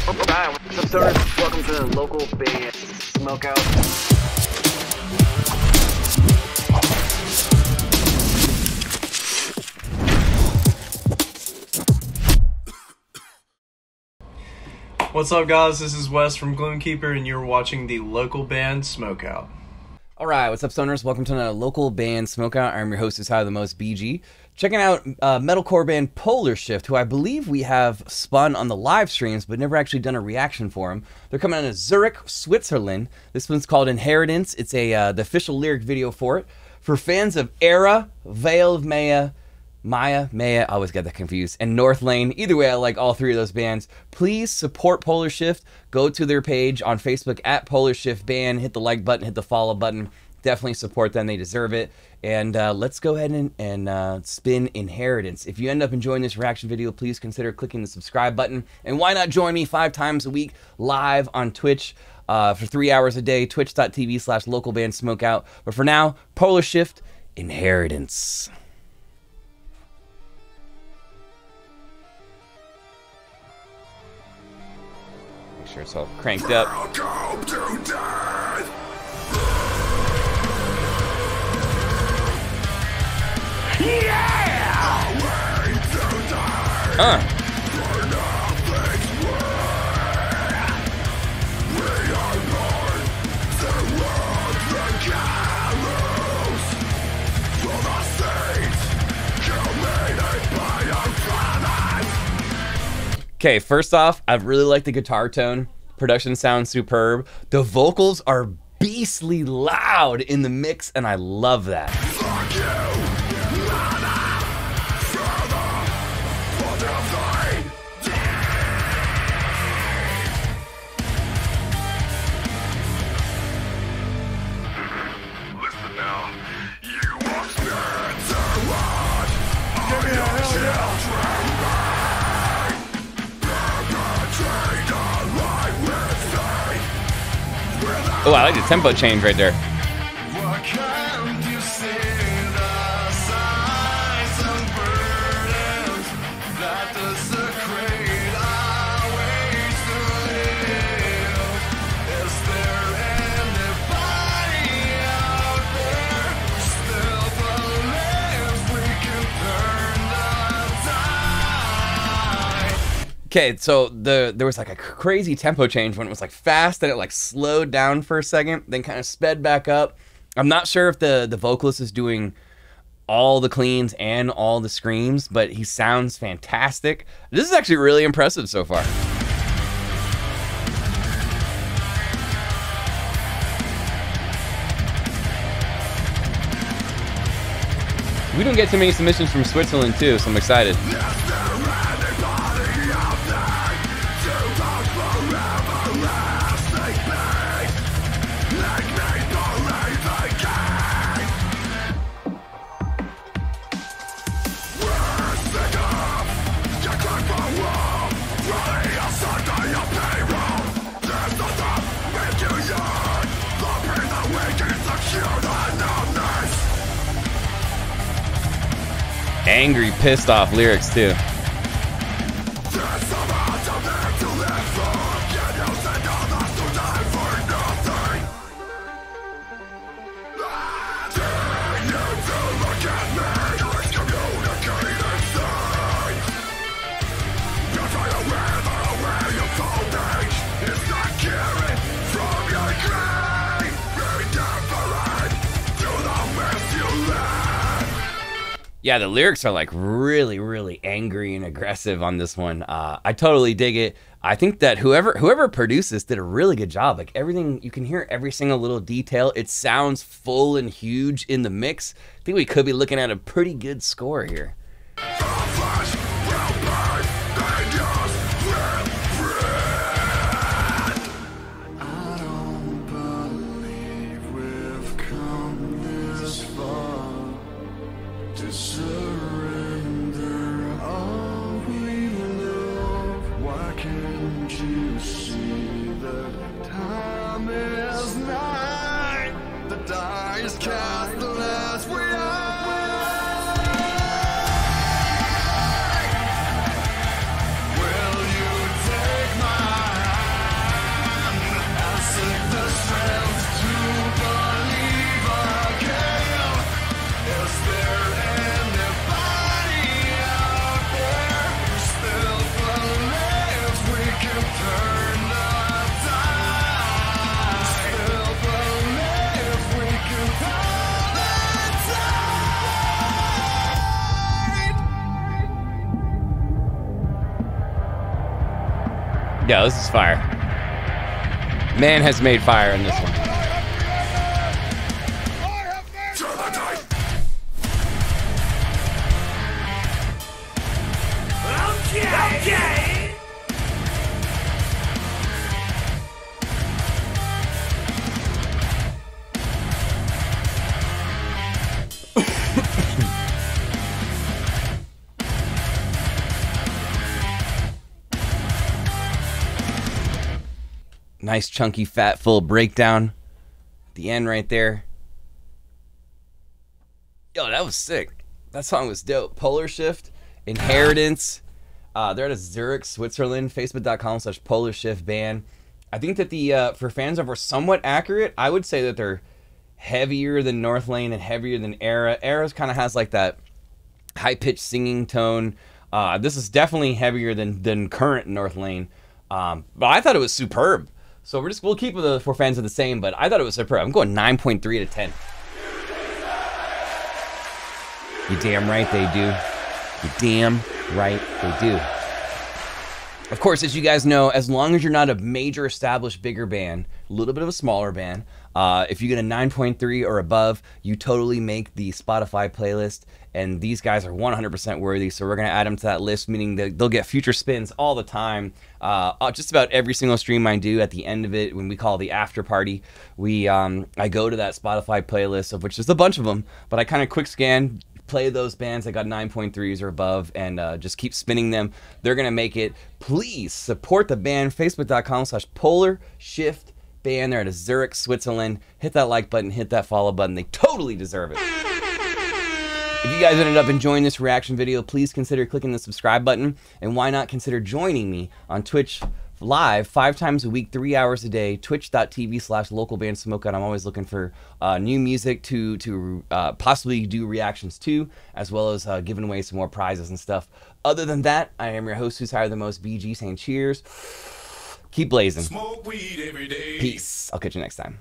Hi, what's up, sir? Welcome to the Local Band Smokeout. What's up, guys? This is Wes from Gloomkeeper, and you're watching the Local Band Smokeout. Alright, what's up, stoners? Welcome to another Local Band Smokeout. I'm your host, Isaiah the Most BG. Checking out metalcore band Polar Shift, who I believe we have spun on the live streams, but never actually done a reaction for them. They're coming out of Zurich, Switzerland. This one's called Inheritance. It's the official lyric video for it. For fans of Era, Veil of Maya, I always get that confused, and Northlane. Either way, I like all three of those bands. Please support Polar Shift. Go to their page on Facebook at Polar Shift Band. Hit the like button, hit the follow button. Definitely support them. They deserve it. And let's go ahead and spin Inheritance. If you end up enjoying this reaction video, please consider clicking the subscribe button. And why not join me 5 times a week live on Twitch for 3 hours a day, twitch.tv/localbandsmokeout. But for now, Polar Shift, Inheritance. Make sure it's all cranked up. Welcome to death. Yeah! Okay, first off, I really like the guitar tone. Production sounds superb. The vocals are beastly loud in the mix, and I love that. Fuck you. Oh, I like the tempo change right there. Okay, so there was like a crazy tempo change when it was like fast, then it like slowed down for a second, then kind of sped back up. I'm not sure if the vocalist is doing all the cleans and all the screams, but he sounds fantastic. This is actually really impressive so far. We don't get too many submissions from Switzerland too, so I'm excited. Angry, pissed off lyrics too. Yeah, the lyrics are like really, really angry and aggressive on this one. I totally dig it. I think that whoever produced this did a really good job. Like everything, you can hear every single little detail. It sounds full and huge in the mix. I think we could be looking at a pretty good score here. Yeah, this is fire. Man has made fire in this one. Nice chunky fat full breakdown at the end right there. Yo, that was sick. That song was dope. Polar Shift, Inheritance. They're out of Zurich, Switzerland. Facebook.com/Polar Shift Band. I think that the for fans of are somewhat accurate. I would say that they're heavier than Northlane and heavier than Era. Era's kind of has like that high-pitched singing tone. This is definitely heavier than current Northlane. But I thought it was superb. So we'll keep the four fans of the same, but I thought it was superb. I'm going 9.3 out of 10. You damn right they do. You damn right they do. Of course, as you guys know, as long as you're not a major established bigger band, a little bit of a smaller band, if you get a 9.3 or above, you totally make the Spotify playlist, and these guys are 100% worthy, so we're going to add them to that list, meaning that they'll get future spins all the time. Just about every single stream I do, at the end of it, when we call the after party, I go to that Spotify playlist, of which there's a bunch of them, but I kind of quick scan, play those bands that got 9.3s or above, and just keep spinning them. They're going to make it. Please support the band, facebook.com/Polar Shift Band. They're out of Zurich, Switzerland. Hit that like button, hit that follow button. They totally deserve it. If you guys ended up enjoying this reaction video, please consider clicking the subscribe button, and why not consider joining me on Twitch live 5 times a week, 3 hours a day, twitch.tv/localbandsmokeout. I'm always looking for new music to possibly do reactions to, as well as giving away some more prizes and stuff. Other than that, I am your host, who's Isaiah the Most BG, saying cheers. Keep blazing. Smoke weed every day. Peace. I'll catch you next time.